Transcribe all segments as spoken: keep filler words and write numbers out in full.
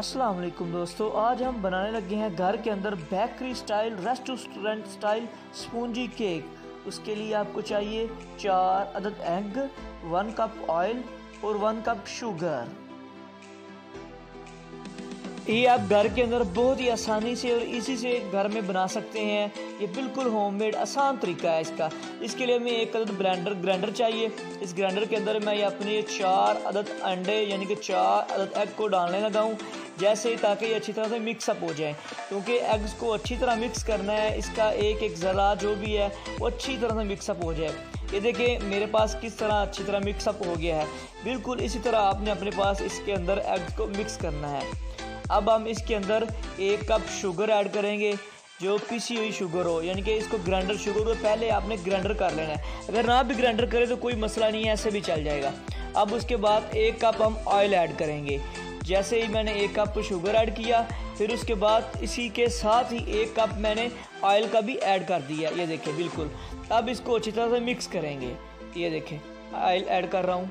अस्सलाम वालेकुम दोस्तों, आज हम बनाने लगे हैं घर के अंदर bakery style restaurant style spongy cake. उसके लिए आपको चाहिए चार अदद एग, वन कप ऑयल और वन कप शुगर। ये आप घर के अंदर बहुत ही आसानी से और इसी से घर में बना सकते हैं। ये बिल्कुल होममेड आसान तरीका है इसका। इसके लिए हमें एक अदद ब्लेंडर ग्राइंडर चाहिए। इस ग्राइंडर के अंदर मैं अपने चार अदद अंडे यानी कि चार अदद एग को डालने लगा हूँ, जैसे ताकि ये अच्छी तरह से मिक्सअप हो जाए, क्योंकि एग्स को अच्छी तरह मिक्स करना है। इसका एक एक ज़रा जो भी है वो अच्छी तरह से मिक्सअप हो जाए। ये देखिए मेरे पास किस तरह अच्छी तरह मिक्सअप हो गया है। बिल्कुल इसी तरह आपने अपने पास इसके अंदर एग्स को मिक्स करना है। अब हम इसके अंदर एक कप शुगर ऐड करेंगे, जो पिसी हुई शुगर हो, यानी कि इसको ग्राइंडर शुगर को पहले आपने ग्राइंडर कर लेना है। अगर ना भी ग्राइंडर करें तो कोई मसला नहीं है, ऐसे भी चल जाएगा। अब उसके बाद एक कप हम ऑयल ऐड करेंगे। जैसे ही मैंने एक कप शुगर ऐड किया, फिर उसके बाद इसी के साथ ही एक कप मैंने ऑयल का भी ऐड कर दिया। ये देखें बिल्कुल। अब इसको अच्छी तरह से मिक्स करेंगे। ये देखें ऑयल ऐड कर रहा हूँ।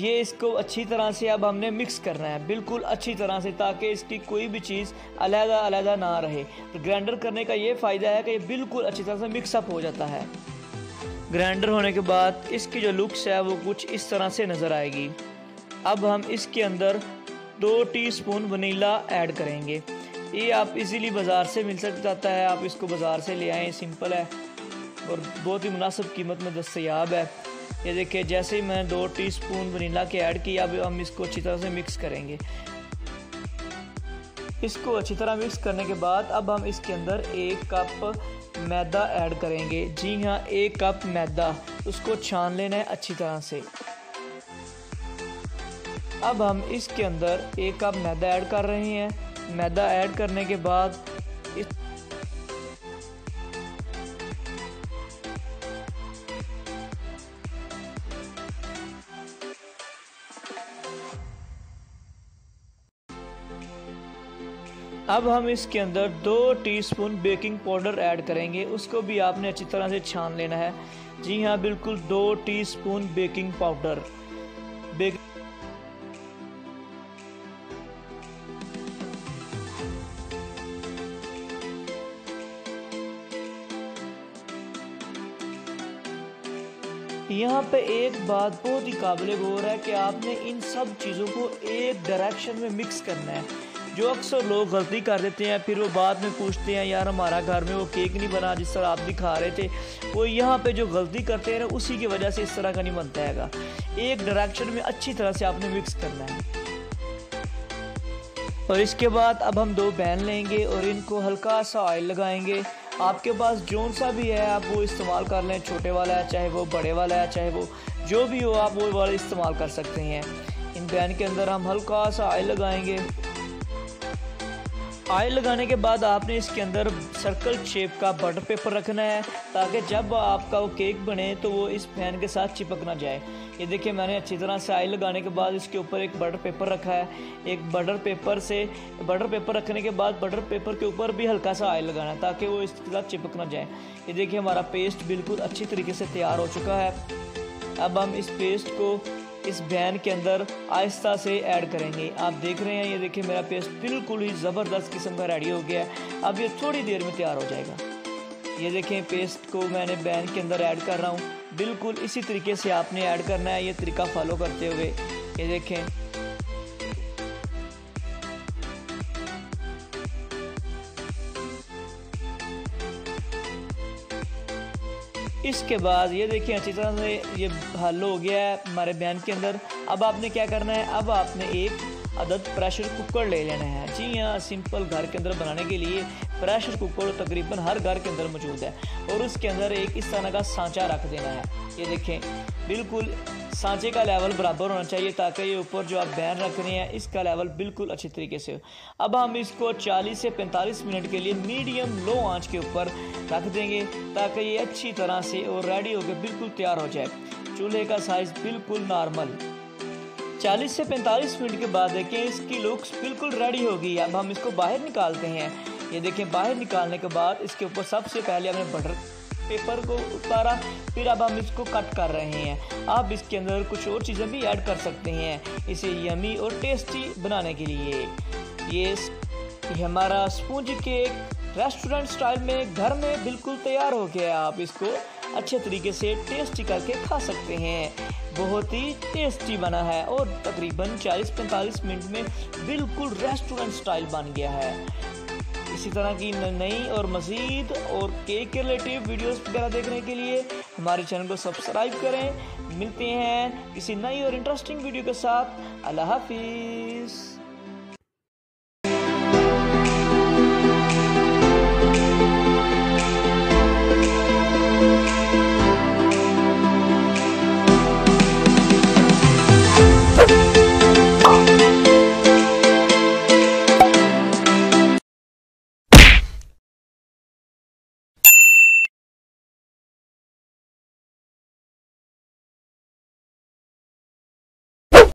ये इसको अच्छी तरह से अब हमने मिक्स करना है, बिल्कुल अच्छी तरह से, ताकि इसकी कोई भी चीज़ अलहदा अलहदा ना रहे। तो ग्राइंडर करने का ये फ़ायदा है कि ये बिल्कुल अच्छी तरह से मिक्सअप हो जाता है। ग्राइंडर होने के बाद इसकी जो लुक्स है वो कुछ इस तरह से नज़र आएगी। अब हम इसके अंदर दो टीस्पून वनीला ऐड करेंगे। ये आप इजीली बाज़ार से मिल सक जाता है, आप इसको बाज़ार से ले आएँ, सिंपल है और बहुत ही मुनासिब कीमत में दस्तयाब है। ये देखिए जैसे ही मैंने दो टीस्पून वनीला के ऐड किया, अब हम इसको अच्छी तरह से मिक्स करेंगे। इसको अच्छी तरह मिक्स करने के बाद अब हम इसके अंदर एक कप मैदा ऐड करेंगे। जी हाँ, एक कप मैदा। उसको छान लेना है अच्छी तरह से। अब हम इसके अंदर एक कप मैदा ऐड कर रहे हैं। मैदा ऐड करने के बाद अब हम इसके अंदर दो टीस्पून बेकिंग पाउडर ऐड करेंगे। उसको भी आपने अच्छी तरह से छान लेना है। जी हाँ बिल्कुल, दो टीस्पून बेकिंग पाउडर। बेक यहाँ पे एक बात बहुत ही काबिल गौर है कि आपने इन सब चीज़ों को एक डायरेक्शन में मिक्स करना है, जो अक्सर लोग गलती कर देते हैं। फिर वो बाद में पूछते हैं, यार हमारा घर में वो केक नहीं बना जिस तरह आप दिखा रहे थे। वो यहाँ पे जो गलती करते हैं ना, उसी की वजह से इस तरह का नहीं बनता हैगा। एक डायरेक्शन में अच्छी तरह से आपने मिक्स करना है। और इसके बाद अब हम दो पैन लेंगे और इनको हल्का सा ऑयल लगाएंगे। आपके पास जौन सा भी है आप वो इस्तेमाल कर लें, छोटे वाला है चाहे वो बड़े वाला है, चाहे वो जो भी हो आप वो वाला इस्तेमाल कर सकते हैं। इन पैन के अंदर हम हल्का सा ऑयल लगाएंगे। ऑयल लगाने के बाद आपने इसके अंदर सर्कल शेप का बटर पेपर रखना है, ताकि जब आपका वो केक बने तो वो इस पैन के साथ चिपक ना जाए। ये देखिए मैंने अच्छी तरह से ऑयल लगाने के बाद इसके ऊपर एक बटर पेपर रखा है। एक बटर पेपर से बटर पेपर रखने के बाद बटर पेपर के ऊपर भी हल्का सा ऑयल लगाना है, ताकि वो इसके साथ चिपक ना जाए। ये देखिए हमारा पेस्ट बिल्कुल अच्छी तरीके से तैयार हो चुका है। अब हम इस पेस्ट को इस पैन के अंदर आहिस्ता से ऐड करेंगे। आप देख रहे हैं, ये देखिए मेरा पेस्ट बिल्कुल ही ज़बरदस्त किस्म का रेडी हो गया है। अब ये थोड़ी देर में तैयार हो जाएगा। ये देखें पेस्ट को मैंने पैन के अंदर ऐड कर रहा हूँ। बिल्कुल इसी तरीके से आपने ऐड करना है, ये तरीका फॉलो करते हुए। ये देखें इसके बाद ये देखिए अच्छी तरह से ये हल हो गया है हमारे पैन के अंदर। अब आपने क्या करना है, अब आपने एक अदद प्रेशर कुकर ले लेना है। जी हाँ, सिंपल घर के अंदर बनाने के लिए प्रेशर कुकर तकरीबन हर घर के अंदर मौजूद है। और उसके अंदर एक इस तरह का सांचा रख देना है। ये देखें बिल्कुल सांचे का लेवल बराबर होना चाहिए, ताकि ये ऊपर जो आप पैन रख रहे हैं इसका लेवल बिल्कुल अच्छे तरीके से हो। अब हम इसको चालीस से पैंतालीस मिनट के लिए मीडियम लो आंच के ऊपर रख देंगे, ताकि ये अच्छी तरह से और रेडी होकर बिल्कुल तैयार हो जाए। चूल्हे का साइज़ बिल्कुल नॉर्मल। चालीस से पैंतालीस मिनट के बाद देखें इसकी लुक्स बिल्कुल रेडी होगी। अब हम इसको बाहर निकालते हैं। ये देखें बाहर निकालने के बाद इसके ऊपर सबसे पहले हमने बटर पेपर को उतारा, फिर अब हम इसको कट कर रहे हैं। आप इसके अंदर कुछ और चीज़ें भी ऐड कर सकते हैं इसे यमी और टेस्टी बनाने के लिए। ये हमारा स्पंजी केक रेस्टोरेंट स्टाइल में घर में बिल्कुल तैयार हो गया। आप इसको अच्छे तरीके से टेस्टी करके खा सकते हैं। बहुत ही टेस्टी बना है और तकरीबन चालीस पैंतालीस मिनट में बिल्कुल रेस्टोरेंट स्टाइल बन गया है। इसी तरह की नई और मज़ीद और केक के रिलेटिव वीडियोस वगैरह देखने के लिए हमारे चैनल को सब्सक्राइब करें। मिलते हैं किसी नई और इंटरेस्टिंग वीडियो के साथ। अल्लाह हाफिज़।